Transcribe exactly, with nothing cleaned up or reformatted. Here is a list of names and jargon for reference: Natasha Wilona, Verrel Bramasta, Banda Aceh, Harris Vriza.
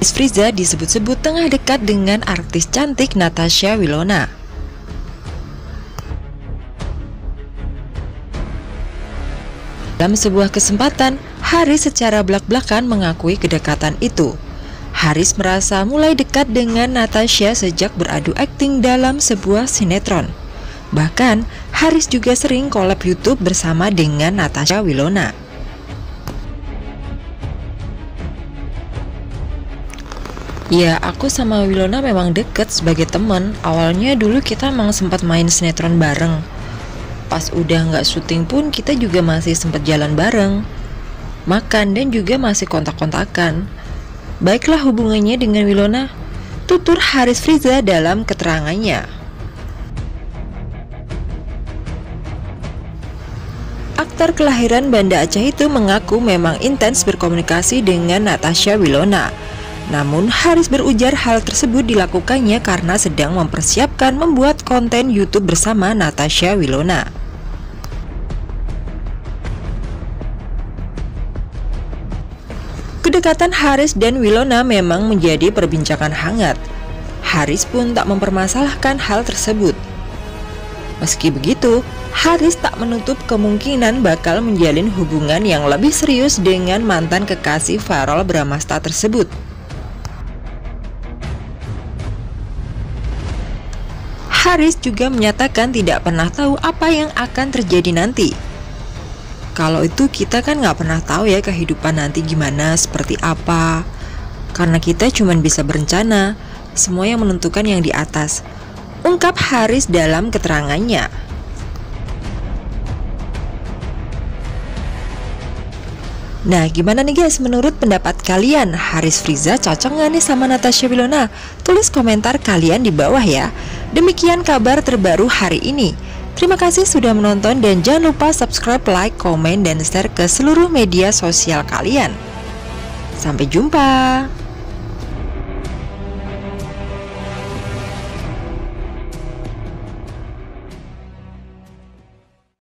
Harris Vriza disebut-sebut tengah dekat dengan artis cantik Natasha Wilona. Dalam sebuah kesempatan, Harris secara belak-belakan mengakui kedekatan itu. Harris merasa mulai dekat dengan Natasha sejak beradu akting dalam sebuah sinetron. Bahkan, Harris juga sering collab YouTube bersama dengan Natasha Wilona. Ya, aku sama Wilona memang deket sebagai temen. Awalnya dulu kita emang sempat main sinetron bareng. Pas udah nggak syuting pun kita juga masih sempat jalan bareng, makan, dan juga masih kontak-kontakan. Baiklah hubungannya dengan Wilona, tutur Harris Vriza dalam keterangannya. Aktor kelahiran Banda Aceh itu mengaku memang intens berkomunikasi dengan Natasha Wilona. Namun, Harris berujar hal tersebut dilakukannya karena sedang mempersiapkan membuat konten YouTube bersama Natasha Wilona. Kedekatan Harris dan Wilona memang menjadi perbincangan hangat. Harris pun tak mempermasalahkan hal tersebut. Meski begitu, Harris tak menutup kemungkinan bakal menjalin hubungan yang lebih serius dengan mantan kekasih Verrel Bramasta tersebut. Harris juga menyatakan tidak pernah tahu apa yang akan terjadi nanti. Kalau itu kita kan nggak pernah tahu ya kehidupan nanti gimana, seperti apa. Karena kita cuma bisa berencana, semua yang menentukan yang di atas, ungkap Harris dalam keterangannya. Nah, gimana nih guys menurut pendapat kalian? Harris Vriza cocok nggak nih sama Natasha Wilona? Tulis komentar kalian di bawah ya. Demikian kabar terbaru hari ini. Terima kasih sudah menonton dan jangan lupa subscribe, like, komen, dan share ke seluruh media sosial kalian. Sampai jumpa!